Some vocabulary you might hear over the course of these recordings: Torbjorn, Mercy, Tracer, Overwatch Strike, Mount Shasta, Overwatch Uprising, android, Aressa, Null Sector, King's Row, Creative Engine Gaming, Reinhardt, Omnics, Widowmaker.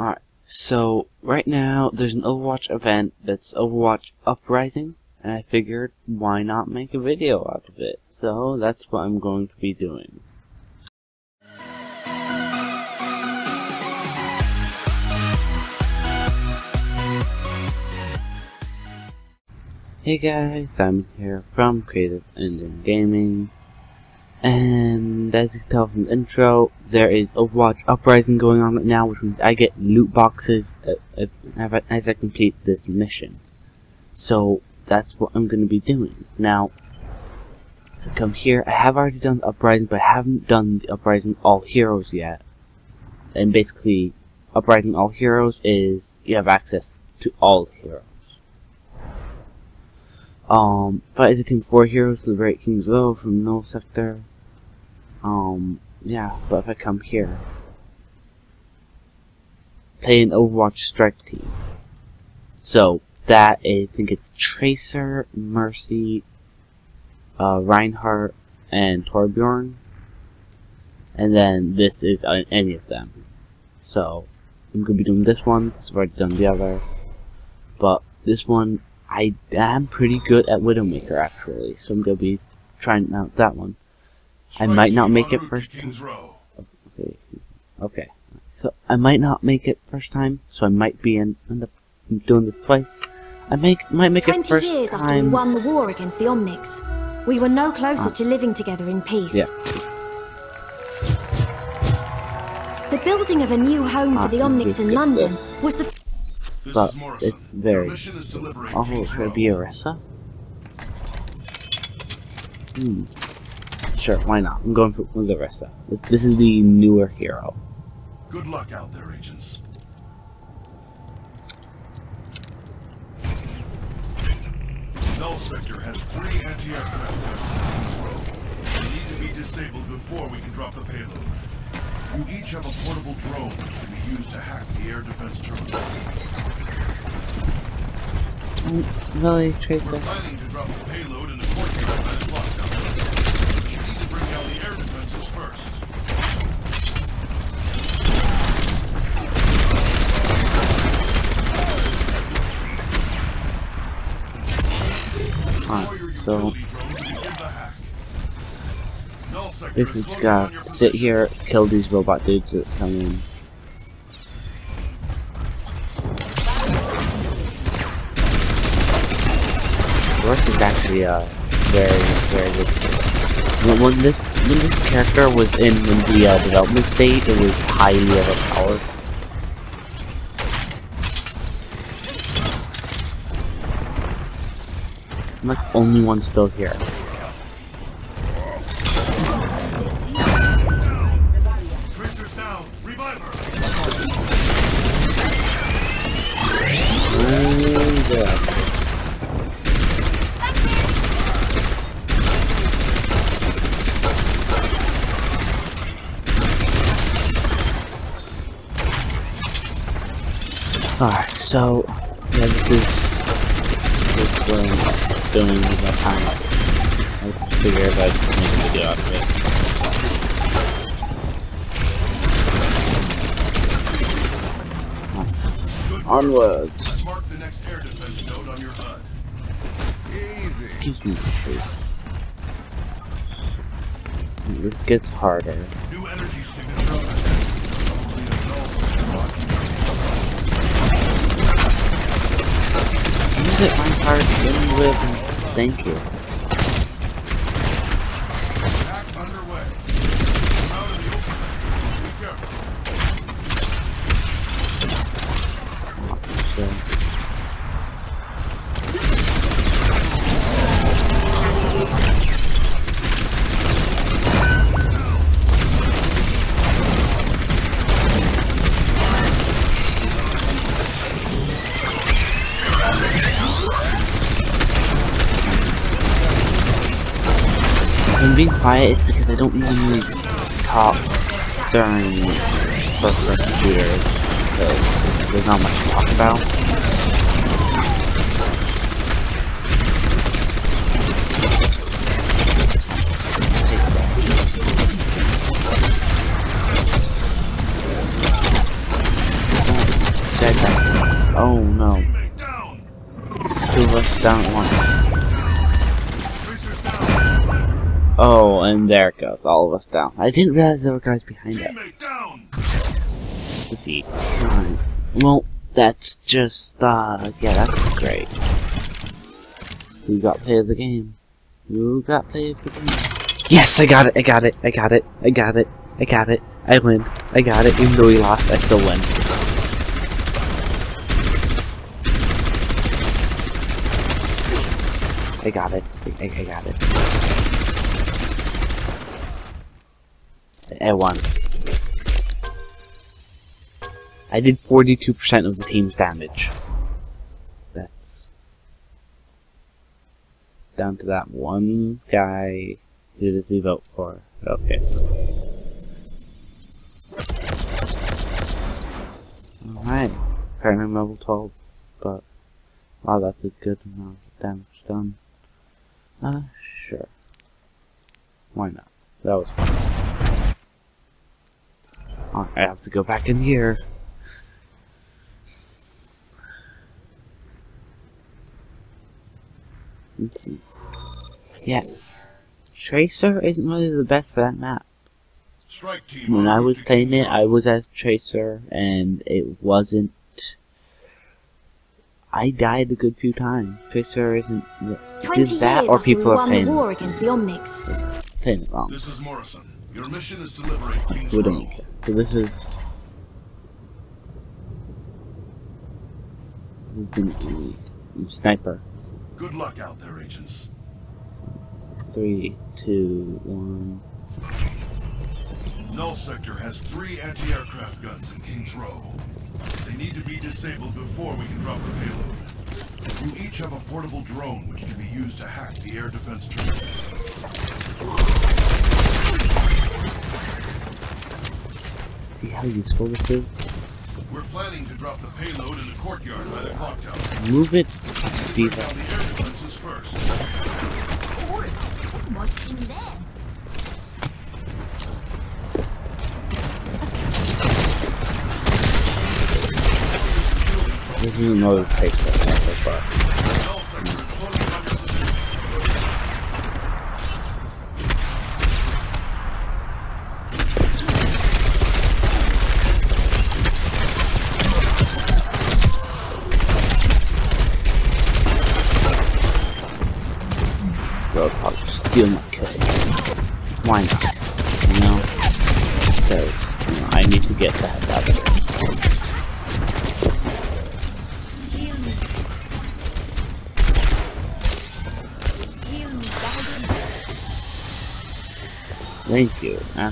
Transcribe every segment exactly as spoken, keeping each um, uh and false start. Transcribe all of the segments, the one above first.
Alright, so right now there's an Overwatch event that's Overwatch Uprising, and I figured why not make a video out of it. So that's what I'm going to be doing. Hey guys, Simon here from Creative Engine Gaming, and as you can tell from the intro, there is Overwatch Uprising going on right now, which means I get loot boxes as I complete this mission. So that's what I'm going to be doing. Now, if I come here, I have already done the Uprising, but I haven't done the Uprising All Heroes yet. And basically, Uprising All Heroes is you have access to all heroes. Um, but it's a team of four heroes to liberate King's Row from Null Sector. Um, yeah, but if I come here, play an Overwatch Strike team. So, that is, I think it's Tracer, Mercy, uh, Reinhardt, and Torbjorn. And then this is on any of them. So, I'm gonna be doing this one, so I've already done the other. But this one, I am pretty good at Widowmaker actually, so I'm gonna be trying out that one. I might not make it first time. Okay, okay. So I might not make it first time, so I might be in, end up doing this twice. I make might make it first time. Twenty years after we won the war against the Omnics, we were no closer ah. to living together in peace. Yeah. The building of a new home ah, for the Omnics in London this. was. The But it's very. Oh, it's gonna be Aressa? Hmm. Sure, why not? I'm going for with Aressa. This, this is the newer hero. Good luck out there, agents. Null Sector has three anti-aircraft turrets. They need to be disabled before we can drop the payload. You each have a portable drone that can be used to hack the air defense terminal. I'm really Tracer. We're planning to drop the payload in the coordinated defense lockdown, but you need to bring down the air defenses first. Alright, so this is gotta sit here, kill these robot dudes that come in. Russ is actually uh very, very good. When this when this character was in the uh, development stage, it was highly overpowered. I'm like the only one still here. Alright, so yeah, this is this what I'm doing with my time. I figure if I just make a video out of it. Onwards. Mark the next air defense node on your H U D. Easy. Excuse me. This gets harder. New energy signature. Hit my heart in with thank you. Attack underway. Out of the open. Be careful. I'm being quiet because I don't normally talk during first-person shooters, so there's not much to talk about. right there. Oh no. Two of us down at once. Oh, and there it goes. All of us down. I didn't realize there were guys behind us. Defeat. Alright. Well, that's just, uh, yeah, that's great. Who got play of the game? Who got play of the game? Yes, I got it, I got it, I got it, I got it, I got it, I win, I got it, even though we lost, I still win. I got it, I, I got it. I won. I did forty-two percent of the team's damage. That's down to that one guy. Who does he vote for? Okay. Alright. Apparently I'm level twelve, but wow, that's a good amount of damage done. Uh, sure. Why not? That was fun. Alright, I have to go back in here. Yeah, Tracer isn't really the best for that map. When I was playing it, I was as Tracer, and it wasn't... I died a good few times. Tracer isn't... Did that, or people are playing it. Playing it wrong. This is Morrison. Your mission is to liberate King's Row. So this is... This is the sniper. Good luck out there, agents. Three, two, one. Null Sector has three anti-aircraft guns in King's Row. They need to be disabled before we can drop the payload. You each have a portable drone which can be used to hack the air defense turret. See how useful this is? We're planning to drop the payload in the courtyard by the clock tower. Move it. Deep. This is another place for us, not so far. Road probably just steal my kill. Why not? You know? So, you know, I need to get that out of there. Thank you. Um, oh.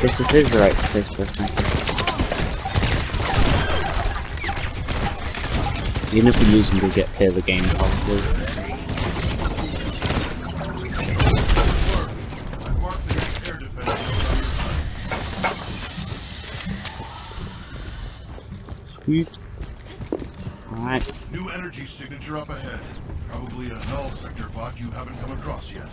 This is the right place for something. Even if we lose him, we'll get clear the game probably. Alright. New energy signature up ahead. Probably a Null Sector bot you haven't come across yet.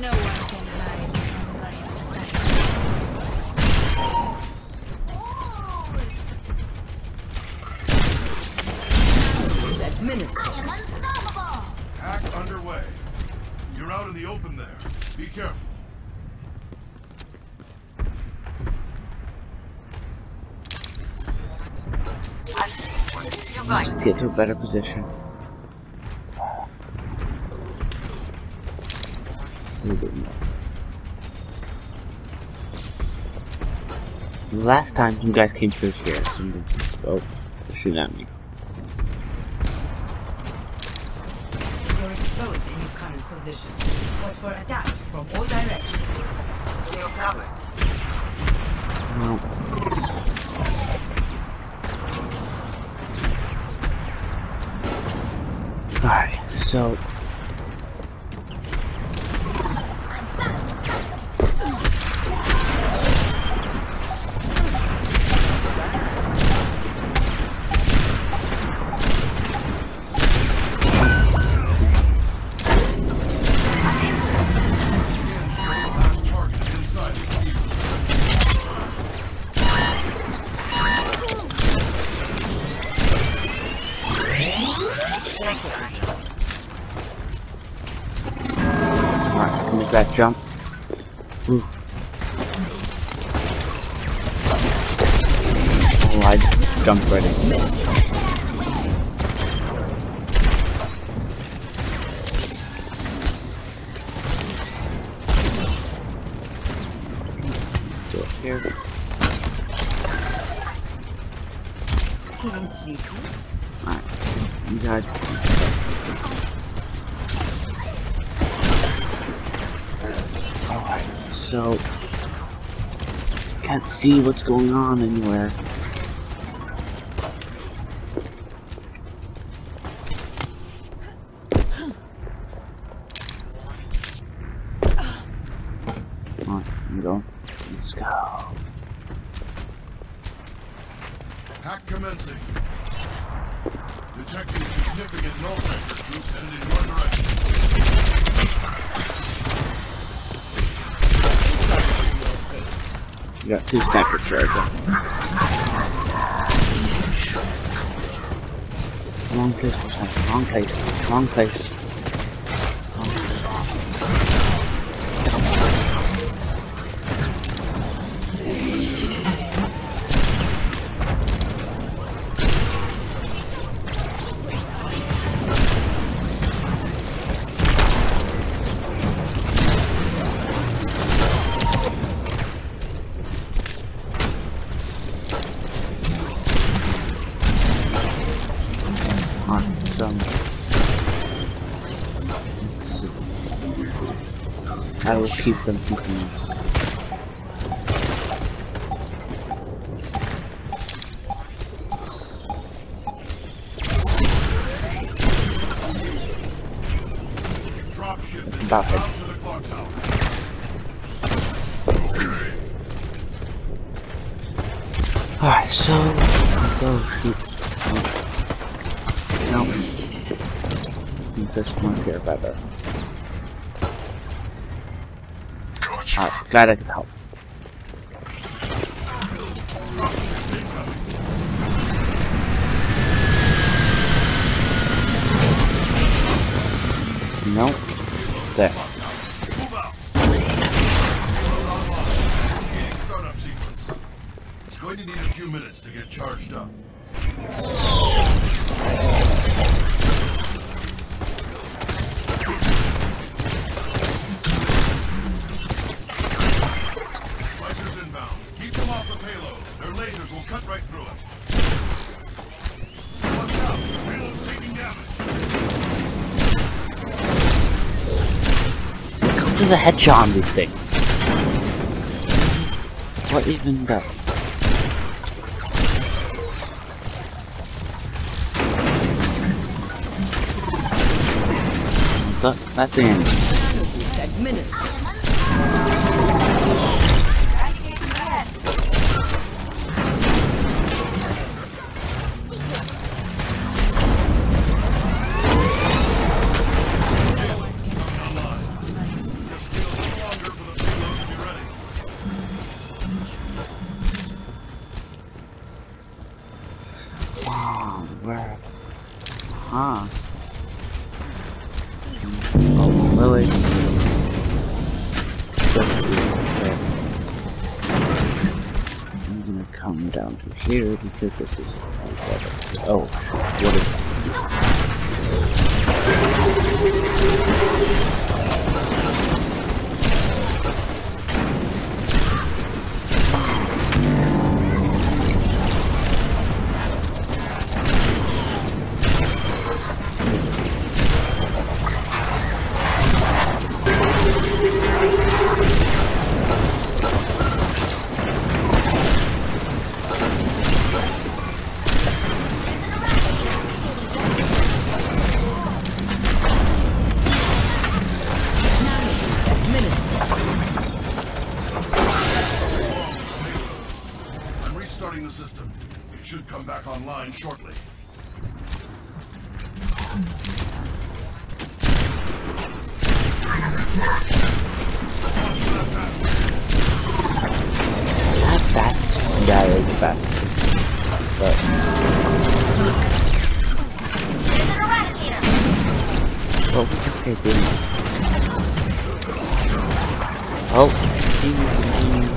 No one can hide from my sight. Minister. Hack underway. You're out in the open there. Be careful. Get to a better position. Last time you guys came through here. Oh, they're shooting at me. Position. Watch for attacks from all directions. No problem. No. Alright, so that jump. Ooh. Oh, I jumped right in. Do it here. Alright, you guys. So, can't see what's going on anywhere. Come on, here we go. Let's go. Hack commencing. Detecting significant Null Sector troops headed in your direction. You got two sniper charges. Wrong place, wrong place, wrong place. Wrong I will keep them company. About it. Alright, so go shoot. No. This one here better. Alright, glad I could help. No. Nope. There. It's going to need a few minutes to get charged up. This is a headshot on this thing. What even better? That, that's the end. Where? Huh. Oh, really? I'm gonna come down to here because this is... Oh, what is online shortly. Not fast. Yeah, it was fast. But oh, okay, good. Oh, geez.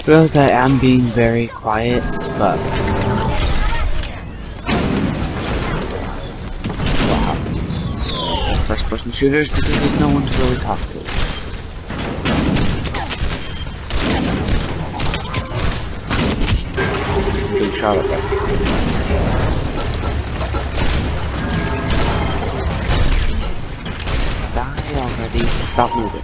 I realize that I'm being very quiet, but wow. First person shooters because there's no one to really talk to. Big shot at that. Die already. Stop moving.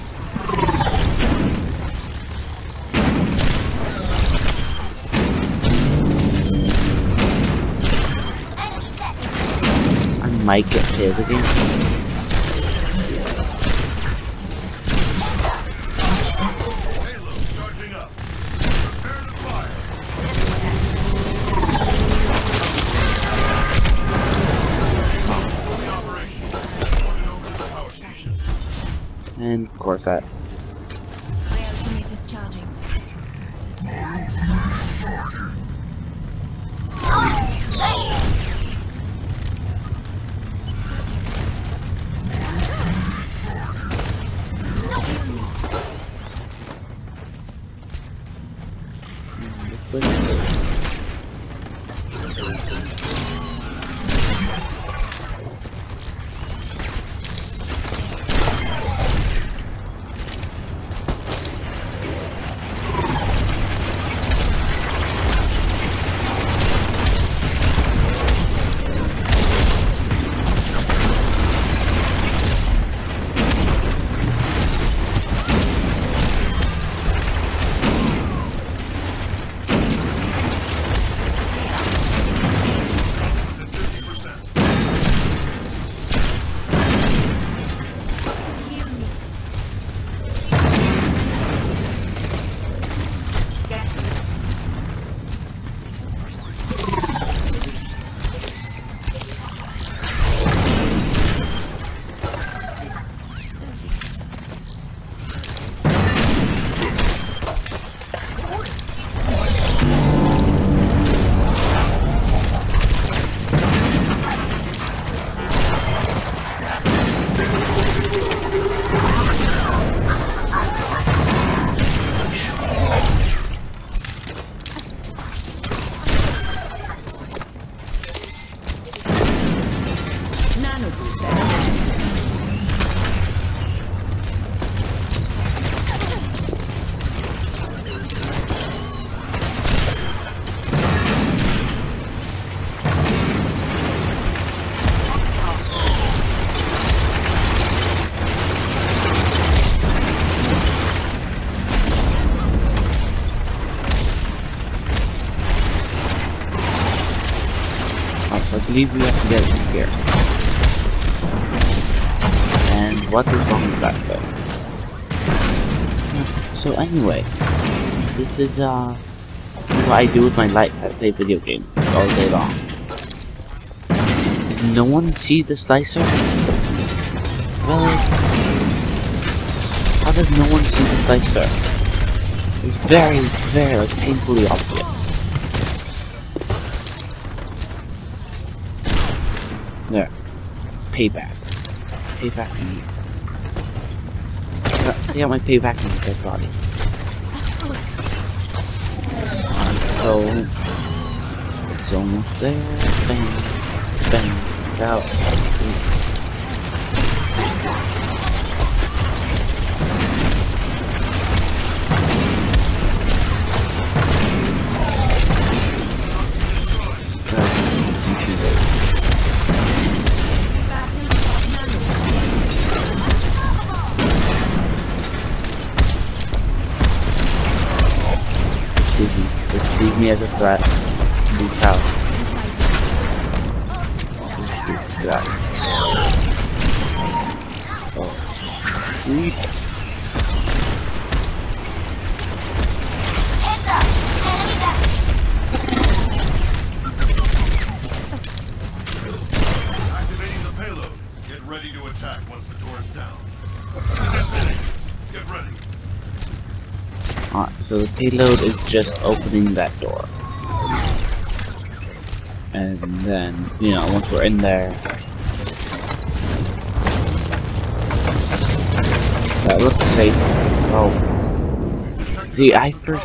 Might get activity. And of course that. I believe we have to get it from here. And what is wrong with that thing? So anyway, this is uh what I do with my life. I play video games all day long. Did no one see the slicer? Well, how does no one see the slicer? It's very, very like, painfully obvious. There. Payback. Payback to me. I got my payback on this body. So, it's almost there. Bang. Bang. Out. Perceive me as a threat. Reach out. Oh. Reach. Heads up! Enemy down. Activating the payload. Get ready to attack once the door is down. Get ready. Alright, so the payload is just opening that door. And then, you know, once we're in there, that looks safe. Oh. See, I first.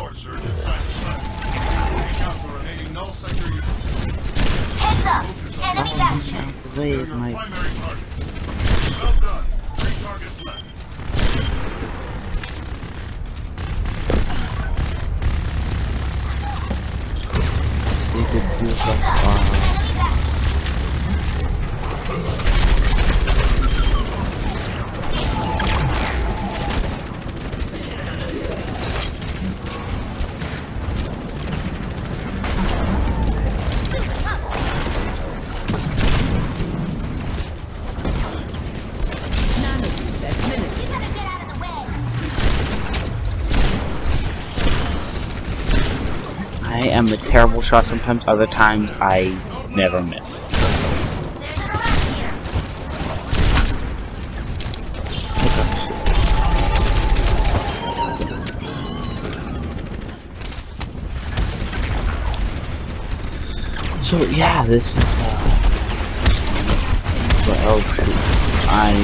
Heads up! Enemy action! I am a terrible shot sometimes, other times I never miss. So yeah, this is uh, but, oh shoot. I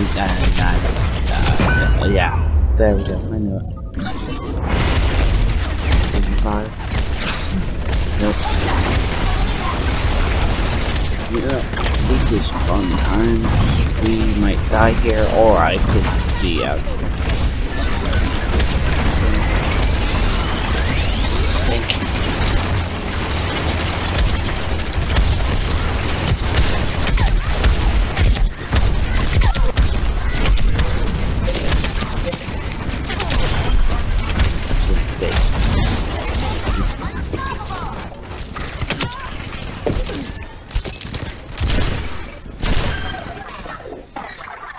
uh, uh, uh, yeah. There we go, I knew it. eighty-five. Nope. Yeah, this is fun time. We might die here, or I could be out. Thank you.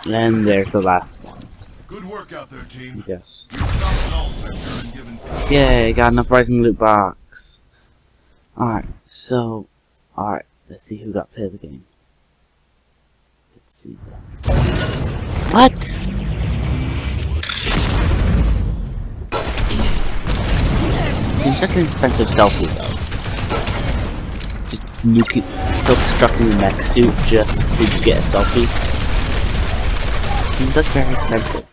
And there's the last one. Good work out there, team. Yes. Yay, got an Uprising loot box. Alright, so alright, let's see who got played the game. Let's see this. What? Seems like an expensive selfie though. Just nuke it, self-destructing the mech suit just to get a selfie. Seems like very expensive.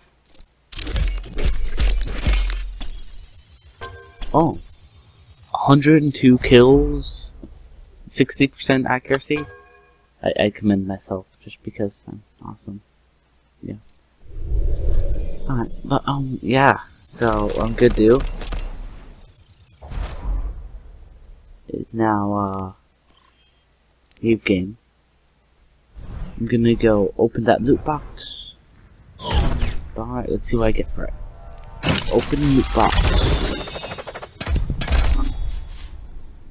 Oh. one hundred two kills, sixty percent accuracy. I, I commend myself just because I'm awesome. Yeah. Alright, but um, yeah. So, um, good deal. It's now, uh, new game. I'm gonna go open that loot box. Alright, let's see what I get for it. Open the loot box.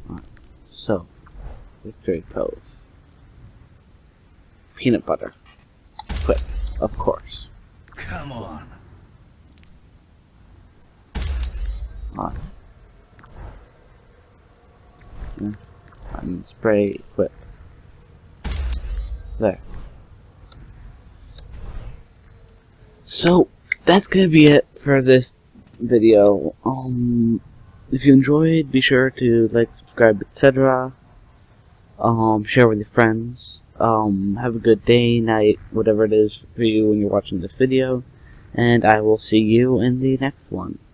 Alright, so, victory pose. Peanut butter. Quick, of course. Come on. Alright. And spray, quick. There. So, that's gonna be it for this video. Um, if you enjoyed, be sure to like, subscribe, et cetera. Um, share with your friends. Um, have a good day, night, whatever it is for you when you're watching this video. And I will see you in the next one.